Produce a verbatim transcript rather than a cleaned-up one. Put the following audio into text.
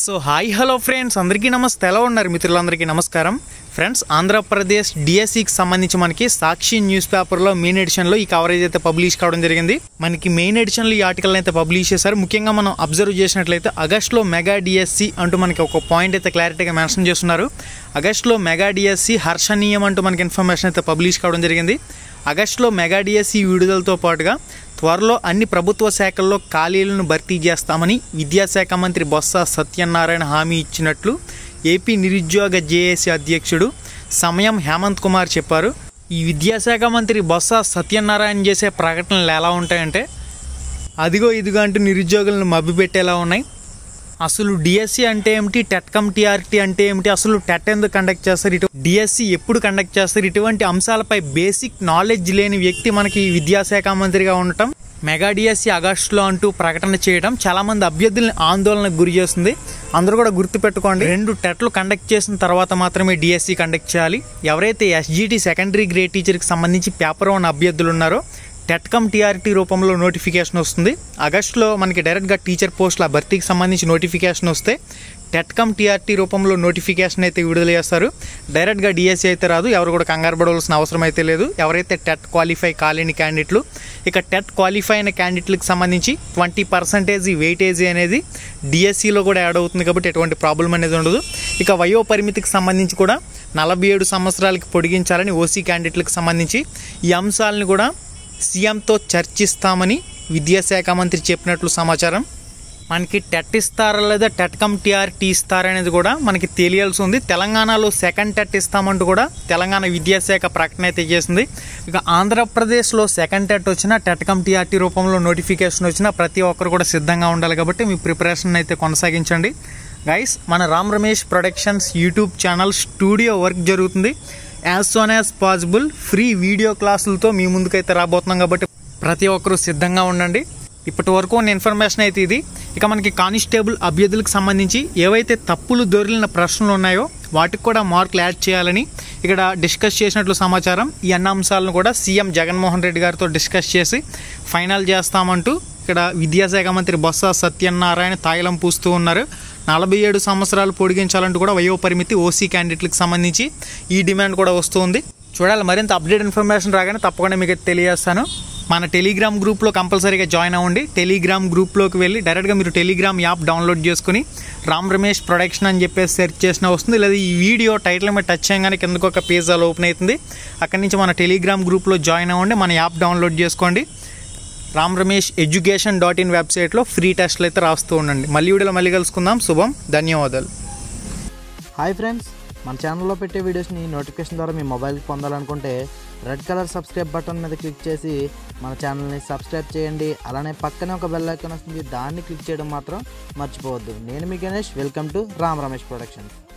So hi hello friends, అందరికీ నమస్తే. ఎలా ఉన్నారు మిత్రులందరికీ నమస్కారం. ఫ్రెండ్స్, ఆంధ్రప్రదేశ్ డిఎస్సికి సంబంధించి మనకి సాక్షి న్యూస్ పేపర్లో మెయిన్ ఎడిషన్లో ఈ కవరేజ్ అయితే పబ్లిష్ కావడం జరిగింది. మనకి మెయిన్ ఎడిషన్లో ఈ ఆర్టికల్ అయితే పబ్లిష్ చేశారు. ముఖ్యంగా మనం అబ్జర్వ్ చేసినట్లయితే ఆగస్టులో మెగా డిఎస్సి అంటూ మనకి ఒక పాయింట్ అయితే క్లారిటీగా మెన్షన్ చేస్తున్నారు. ఆగస్టులో మెగా డిఎస్సి హర్షణీయం అంటూ మనకి ఇన్ఫర్మేషన్ అయితే పబ్లిష్ కావడం జరిగింది. ఆగస్టులో మెగా డిఎస్సి విడుదలతో పాటుగా త్వరలో అన్ని ప్రభుత్వ శాఖల్లో ఖాళీలను భర్తీ చేస్తామని విద్యాశాఖ మంత్రి బొత్స సత్యనారాయణ హామీ ఇచ్చినట్లు ఏపీ నిరుద్యోగ జేఏసీ అధ్యక్షుడు సమయం హేమంత్ కుమార్ చెప్పారు. ఈ విద్యాశాఖ మంత్రి బొత్స సత్యనారాయణ చేసే ప్రకటనలు ఎలా ఉంటాయంటే అదిగో ఇదిగో అంటూ నిరుద్యోగులను మభ్యపెట్టేలా ఉన్నాయి. అసలు డిఎస్సి అంటే ఏమిటి, టెట్కమ్ టీఆర్టీ అంటే ఏమిటి, అసలు టెట్ ఎందుకు కండక్ట్ చేస్తారు, ఇటు డిఎస్సి ఎప్పుడు కండక్ట్ చేస్తారు, ఇటువంటి అంశాలపై బేసిక్ నాలెడ్జ్ లేని వ్యక్తి మనకి విద్యాశాఖ మంత్రిగా ఉండటం, మెగా డిఎస్సి ఆగస్టులో అంటూ ప్రకటన చేయడం చాలామంది అభ్యర్థులను ఆందోళనకు గురి చేస్తుంది. అందరూ కూడా గుర్తుపెట్టుకోండి, రెండు టెట్లు కండక్ట్ చేసిన తర్వాత మాత్రమే డిఎస్సి కండక్ట్ చేయాలి. ఎవరైతే ఎస్జిటి సెకండరీ గ్రేడ్ టీచర్కి సంబంధించి పేపర్ వన్ అభ్యర్థులు ఉన్నారో టెట్కమ్ టీఆర్టీ రూపంలో నోటిఫికేషన్ వస్తుంది. ఆగస్టులో మనకి డైరెక్ట్గా టీచర్ పోస్టుల భర్తీకి సంబంధించి నోటిఫికేషన్ వస్తే టెట్కమ్ టీఆర్టీ రూపంలో నోటిఫికేషన్ అయితే విడుదల చేస్తారు. డైరెక్ట్గా డిఎస్సి అయితే రాదు. ఎవరు కూడా కంగారు పడవలసిన అవసరం అయితే లేదు. ఎవరైతే టెట్ క్వాలిఫై కాలేని క్యాండిడేట్లు, ఇక టెట్ క్వాలిఫై అయిన క్యాండిడేట్లకు సంబంధించి ట్వంటీ పర్సెంటేజ్ వెయిటేజీ అనేది డిఎస్సిలో కూడా యాడ్ అవుతుంది. కాబట్టి ఎటువంటి ప్రాబ్లం అనేది ఉండదు. ఇక వయో పరిమితికి సంబంధించి కూడా నలభై ఏడు సంవత్సరాలకి పొడిగించాలని ఓసీ క్యాండిడేట్లకు సంబంధించి ఈ అంశాలను కూడా సీఎంతో చర్చిస్తామని విద్యాశాఖ మంత్రి చెప్పినట్లు సమాచారం. మనకి టెట్ ఇస్తారా లేదా టెట్కమ్ టీఆర్టీ ఇస్తారా అనేది కూడా మనకి తెలియాల్సి ఉంది. తెలంగాణలో సెకండ్ టెట్ ఇస్తామంటూ కూడా తెలంగాణ విద్యాశాఖ ప్రకటన అయితే చేసింది. ఇక ఆంధ్రప్రదేశ్లో సెకండ్ టెట్ వచ్చినా టెట్కమ్ టీఆర్టీ రూపంలో నోటిఫికేషన్ వచ్చినా ప్రతి ఒక్కరు కూడా సిద్ధంగా ఉండాలి. కాబట్టి మీ ప్రిపరేషన్ అయితే కొనసాగించండి గైస్. మన Ram Ramesh productions YouTube channel studio work జరుగుతుంది. As soon as possible free video క్లాసులతో మీ ముందుకైతే రాబోతున్నాం. కాబట్టి ప్రతి ఒక్కరూ సిద్ధంగా ఉండండి. ఇప్పటి వరకు ఉన్న ఇన్ఫర్మేషన్ అయితే ఇది. ఇక మనకి కానిస్టేబుల్ అభ్యర్థులకు సంబంధించి ఏవైతే తప్పులు దొరికిన ప్రశ్నలు ఉన్నాయో వాటికి కూడా మార్కులు యాడ్ చేయాలని ఇక్కడ డిస్కస్ చేసినట్లు సమాచారం. ఈ అన్ని అంశాలను కూడా సీఎం జగన్మోహన్ రెడ్డి గారితో డిస్కస్ చేసి ఫైనల్ చేస్తామంటూ ఇక్కడ విద్యాశాఖ మంత్రి బొత్స సత్యనారాయణ తాయిలం పూస్తూ ఉన్నారు. నలభై ఏడు సంవత్సరాలు పొడిగించాలంటూ కూడా వయో పరిమితి ఓసీ క్యాండిడేట్లకు సంబంధించి ఈ డిమాండ్ కూడా వస్తుంది. చూడాలి, మరింత అప్డేట్ ఇన్ఫర్మేషన్ రాగానే తప్పకుండా మీకు తెలియజేస్తాను. మన టెలిగ్రామ్ గ్రూప్లో కంపల్సరీగా జాయిన్ అవ్వండి. టెలిగ్రామ్ గ్రూప్లోకి వెళ్ళి డైరెక్ట్గా మీరు టెలిగ్రామ్ యాప్ డౌన్లోడ్ చేసుకుని రామ్ రమేష్ ప్రొడక్షన్ అని చెప్పేసి సెర్చ్ చేసినా వస్తుంది. లేదా ఈ వీడియో టైటిల్ మీద టచ్ చేయగానే కిందకు ఒక పేజ్ అలా ఓపెన్ అవుతుంది. అక్కడి నుంచి మన టెలిగ్రామ్ గ్రూప్లో జాయిన్ అవ్వండి, మన యాప్ డౌన్లోడ్ చేసుకోండి. Ram Ramesh education dot in వెబ్సైట్లో ఫ్రీ టెస్ట్లు అయితే రాస్తూ ఉండండి. మళ్ళీ వీడియోలో మళ్ళీ కలుసుకుందాం. శుభం, ధన్యవాదాలు. హాయ్ ఫ్రెండ్స్, మన ఛానల్లో పెట్టే వీడియోస్ని నోటిఫికేషన్ ద్వారా మీ మొబైల్కి పొందాలనుకుంటే రెడ్ కలర్ సబ్స్క్రైబ్ బటన్ మీద క్లిక్ చేసి మన ఛానల్ని సబ్స్క్రైబ్ చేయండి. అలానే పక్కనే ఒక బెల్ ఐకాన్ వస్తుంది, దాన్ని క్లిక్ చేయడం మాత్రం మర్చిపోవద్దు. నేను మీ Ganesh, welcome to Ram Ramesh productions.